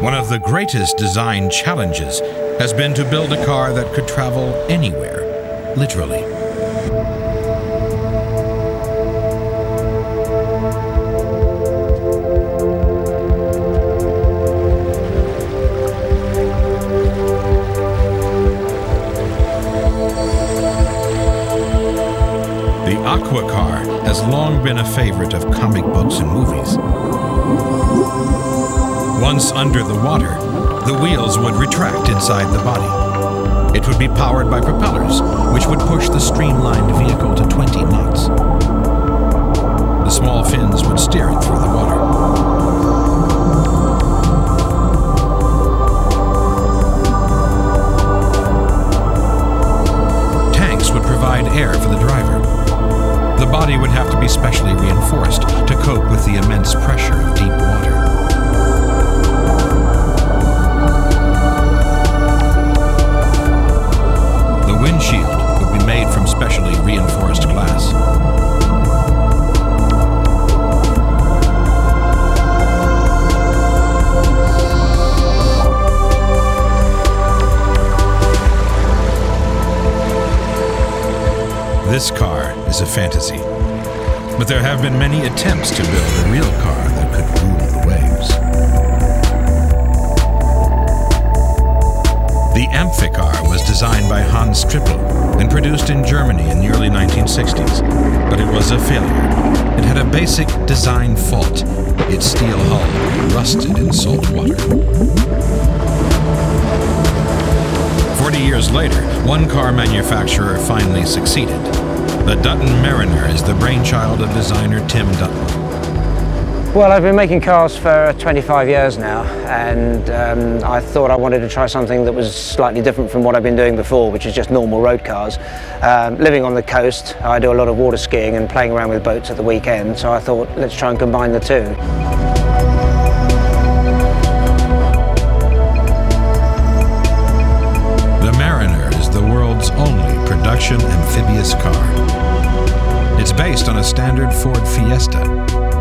One of the greatest design challenges has been to build a car that could travel anywhere, literally. The Aquacar has long been a favorite of comic books and movies. Once under the water, the wheels would retract inside the body. It would be powered by propellers, which would push the streamlined vehicle to 20 knots. The small fins would steer it through the water. Tanks would provide air for the driver. The body would have to be specially reinforced to cope with the immense pressure of deep water. The windshield would be made from specially reinforced glass. This car is a fantasy, but there have been many attempts to build a real car that could rule the waves. The Amphicar was designed by Hans Trippel and produced in Germany in the early 1960s, but it was a failure. It had a basic design fault. Its steel hull rusted in salt water. 40 years later, one car manufacturer finally succeeded. The Dutton Mariner is the brainchild of designer Tim Dutton. Well, I've been making cars for 25 years now, and I thought I wanted to try something that was slightly different from what I've been doing before, which is just normal road cars. Living on the coast, I do a lot of water skiing and playing around with boats at the weekend, so I thought, let's try and combine the two. Amphibious car. It's based on a standard Ford Fiesta,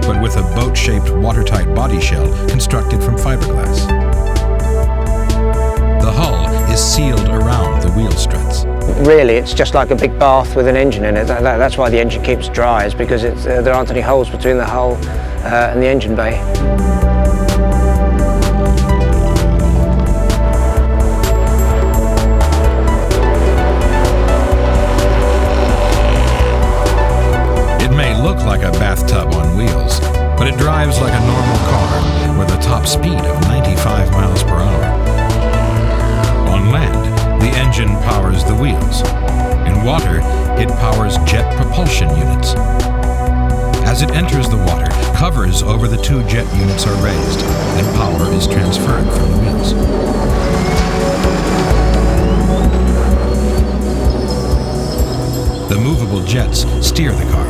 but with a boat-shaped watertight body shell constructed from fiberglass. The hull is sealed around the wheel struts. Really, it's just like a big bath with an engine in it. That's why the engine keeps dry, is because there aren't any holes between the hull and the engine bay. Like a bathtub on wheels, but it drives like a normal car with a top speed of 95 miles per hour. On land, the engine powers the wheels. In water, it powers jet propulsion units. As it enters the water, covers over the two jet units are raised, and power is transferred from the wheels. The movable jets steer the car.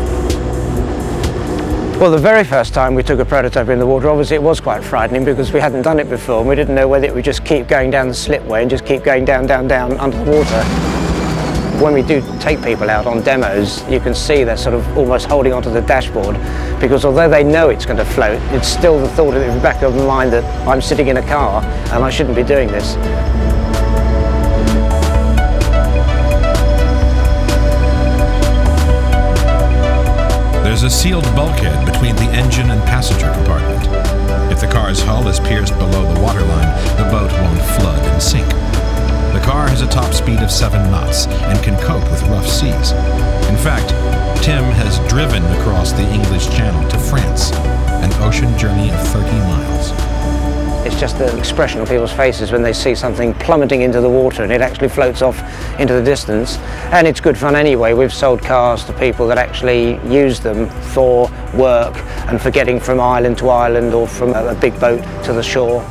Well, the very first time we took a prototype in the water, obviously it was quite frightening because we hadn't done it before and we didn't know whether it would just keep going down the slipway and just keep going down under the water. When we do take people out on demos, you can see they're sort of almost holding onto the dashboard because although they know it's going to float, it's still the thought in the back of the mind that I'm sitting in a car and I shouldn't be doing this. There's a sealed bulkhead between the engine and passenger compartment. If the car's hull is pierced below the waterline, the boat won't flood and sink. The car has a top speed of 7 knots and can cope with rough seas. In fact, Tim has driven across the English Channel to France, an ocean journey of 30 miles. It's just the expression on people's faces when they see something plummeting into the water and it actually floats off into the distance. And it's good fun anyway. We've sold cars to people that actually use them for work and for getting from island to island or from a big boat to the shore.